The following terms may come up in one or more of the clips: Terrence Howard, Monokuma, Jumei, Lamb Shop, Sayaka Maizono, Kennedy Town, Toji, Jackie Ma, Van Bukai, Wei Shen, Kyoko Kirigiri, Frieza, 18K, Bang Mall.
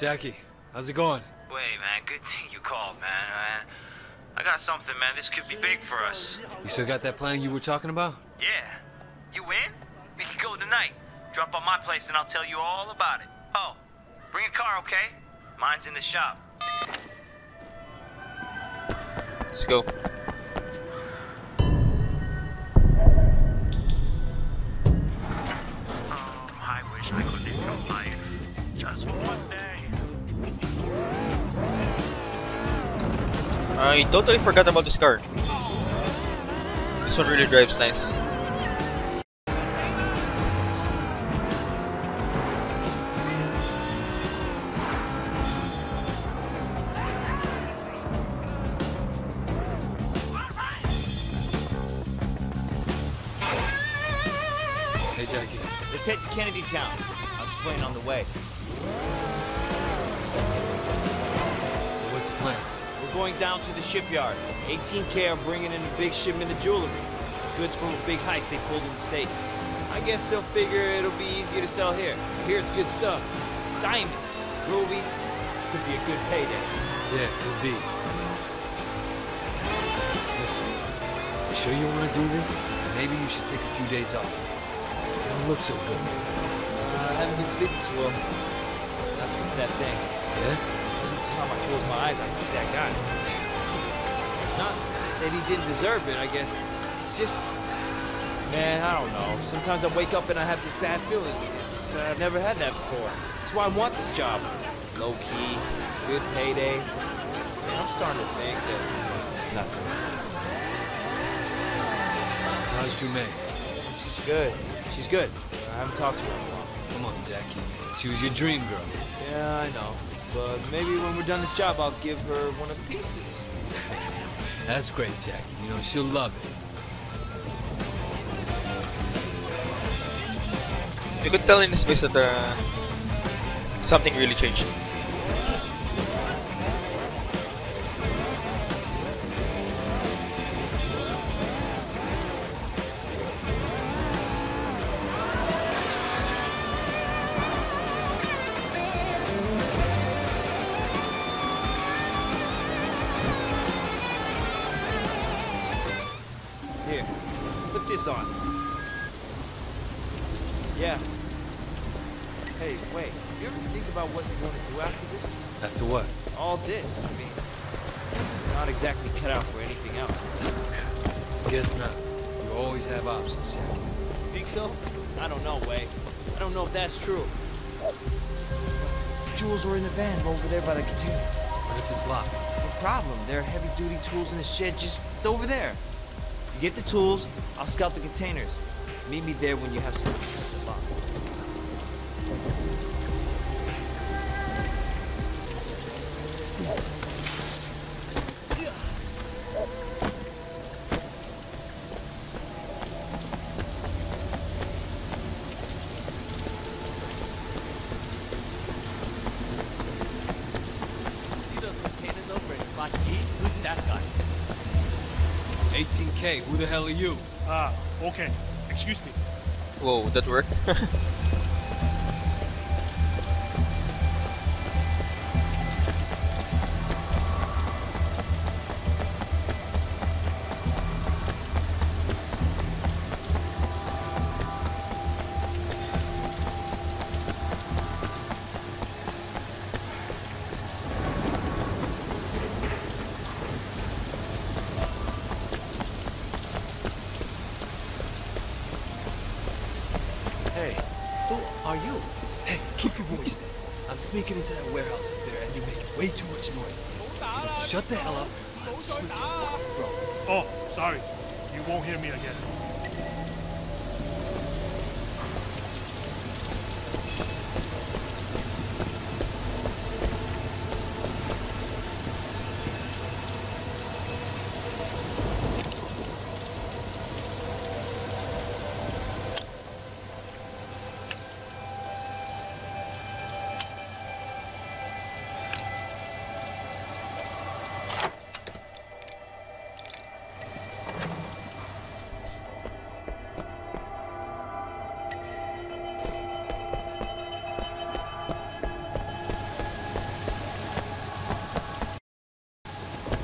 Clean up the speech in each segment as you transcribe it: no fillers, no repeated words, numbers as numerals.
Jackie, how's it going? Wait, man, good thing you called, man. I got something, man. This could be big for us. You still got that plan you were talking about? Yeah. You in? We can go tonight. Drop on my place and I'll tell you all about it. Oh, bring a car, okay? Mine's in the shop. Let's go. I totally forgot about this car. This one really drives nice. Hey Jackie. Let's head to Kennedy Town. I'll explain on the way. So what's the plan? We're going down to the shipyard. 18K are bringing in a big shipment of jewelry. Goods from a big heist they pulled in the States. I guess they'll figure it'll be easier to sell here. Here's good stuff. Diamonds, rubies. Could be a good payday. Yeah, could be. Listen, you sure you want to do this? Maybe you should take a few days off. You don't look so good. I haven't been sleeping too well. That's just that thing. Yeah? Every time I close my eyes, I see that guy. Not that he didn't deserve it, I guess. It's just, man, I don't know. Sometimes I wake up and I have this bad feeling. I've never had that before. That's why I want this job. Low key, good payday. Man, I'm starting to think that nothing. How's Jumei? She's good. She's good. I haven't talked to her in a while. Come on, Jackie. She was your dream girl. Yeah, I know. But maybe when we're done this job, I'll give her one of the pieces. That's great, Jackie. You know, she'll love it. You could tell in this place that something really changed. This on. Yeah. Hey, wait. You ever think about what you want to do after this? After what? All this. I mean, you're not exactly cut out for anything else. Guess not. You always have options. Yeah. Think so? I don't know, Wei. I don't know if that's true. The jewels were in the van over there by the container. What if it's locked? No problem. There are heavy-duty tools in the shed just over there. Get the tools, I'll scout the containers. Meet me there when you have some see those containers over in slot key? Who's that guy? 18K, who the hell are you? Ah, okay. Excuse me. Whoa, that worked. Hey, who are you? Hey, keep your voice down. I'm sneaking into that warehouse up there and you're making way too much noise. So shut the hell up. I'm sneaking up, bro. Oh, sorry. You won't hear me again.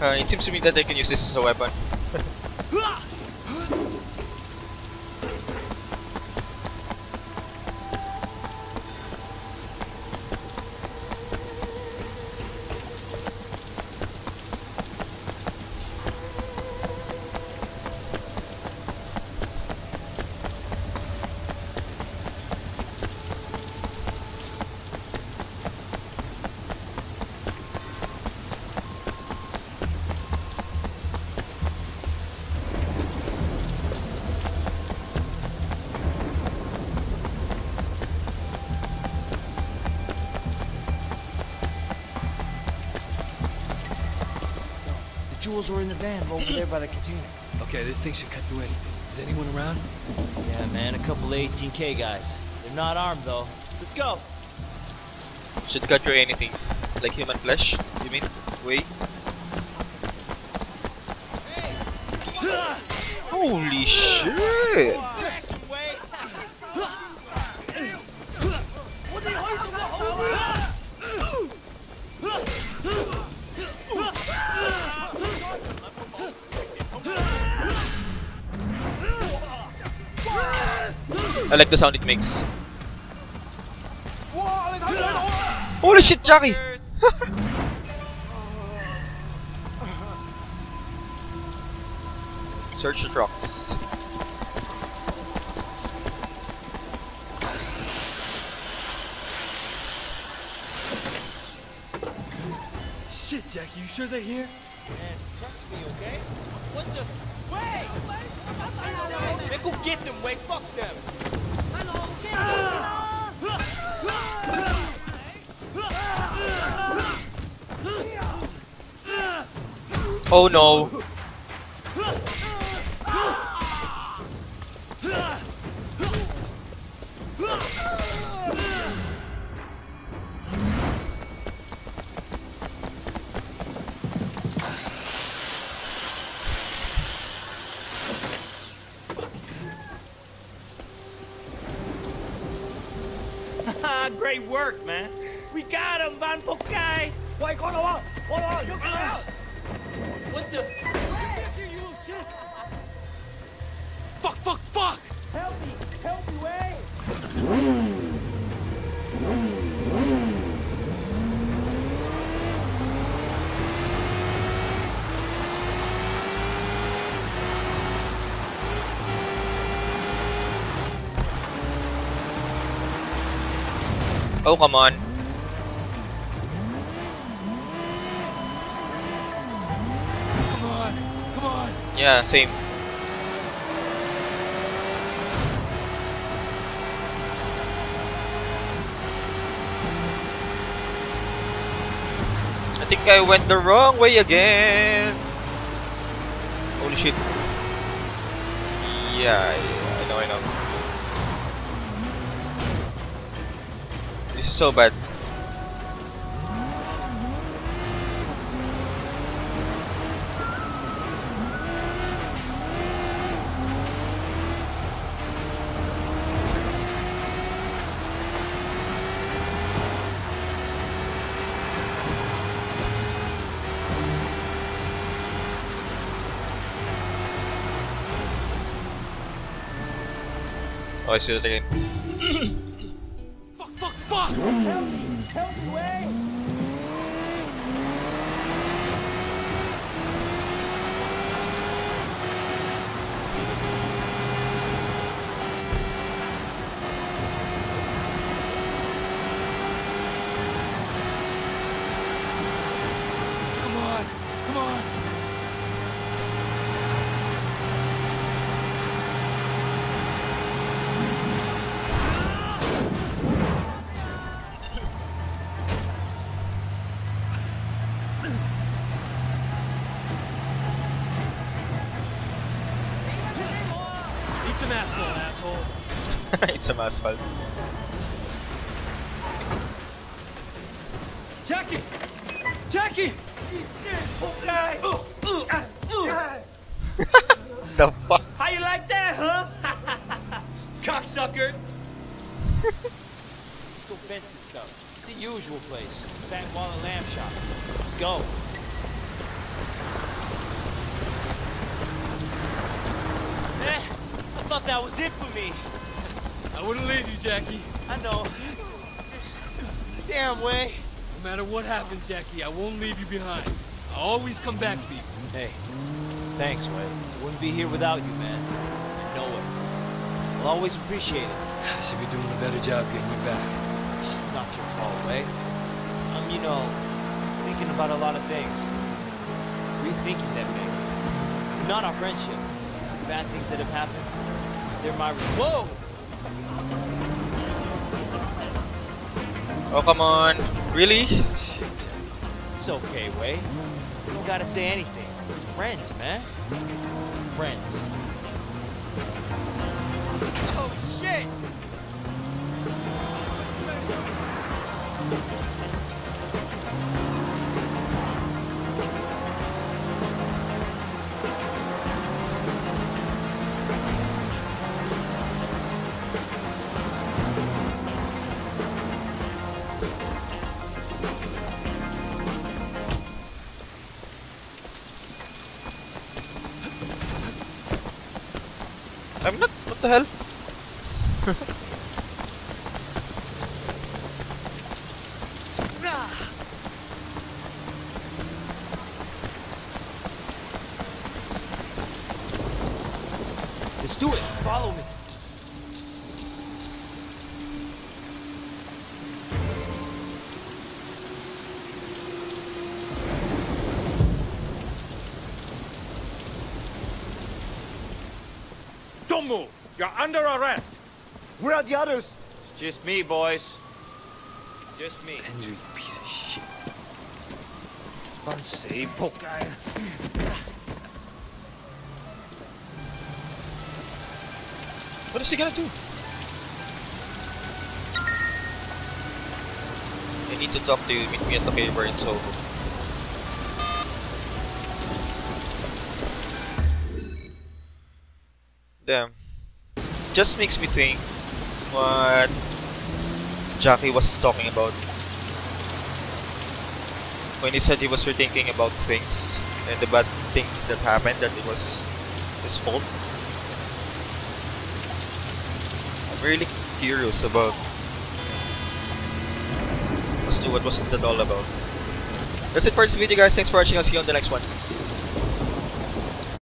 It seems to me that they can use this as a weapon. Jewels were in the van over there by the container. Okay, this thing should cut through anything. Is anyone around? Yeah, man, a couple of 18K guys. They're not armed though. Let's go. Should cut through anything, like human flesh. You mean? Wait. Hey. Holy shit! I like the sound it makes. Holy shit, Jackie! Search the trucks. Shit, Jackie, you sure they're here? Yes, trust me, okay? What the? Wait! They go get them, wait, fuck them! Oh no! Great work, man. We got him, Van Bukai. Wait, hold on, hold on, you're coming out. What the? You little shit. Fuck, fuck, fuck. Help me, oh, come on. Come on. Come on. Yeah, same. I think I went the wrong way again. Holy shit. Yeah, I know. This is so bad. Oh, I see it again. Fuck! Help me, Wei! Come on, come on! Some asphalt. Jackie! Jackie! The fuck? How you like that, huh? Cocksuckers! Let's go fence this stuff. It's the usual place. Bang Mall and Lamb Shop. Let's go. thought that was it for me. I wouldn't leave you, Jackie. I know. Just, damn, Wei. No matter what happens, Jackie, I won't leave you behind. I always come back for you. Hey, thanks, Wei. I wouldn't be here without you, man. I know it. I'll always appreciate it. I should be doing a better job getting you back. It's not your fault, Wei. I'm, you know, thinking about a lot of things. Rethinking that, maybe. Not our friendship. Bad things that have happened. They're my... Whoa! Oh, come on. Really? Shit. It's okay, Wei. You don't gotta say anything. We're friends, man. Friends. Oh, shit! I'm not, what the hell? Let's do it, follow me. Don't move! You're under arrest! Where are the others? It's just me, boys. Just me. Andrew, you piece of shit. Unstable guy. What is he gonna do? I need to talk to you. Meet me at the paper in Soho. Damn. Just makes me think what Jackie was talking about when he said he was rethinking about things and the bad things that happened, that it was his fault. I'm really curious about what was that all about. That's it for this video, guys. Thanks for watching. I'll see you on the next one.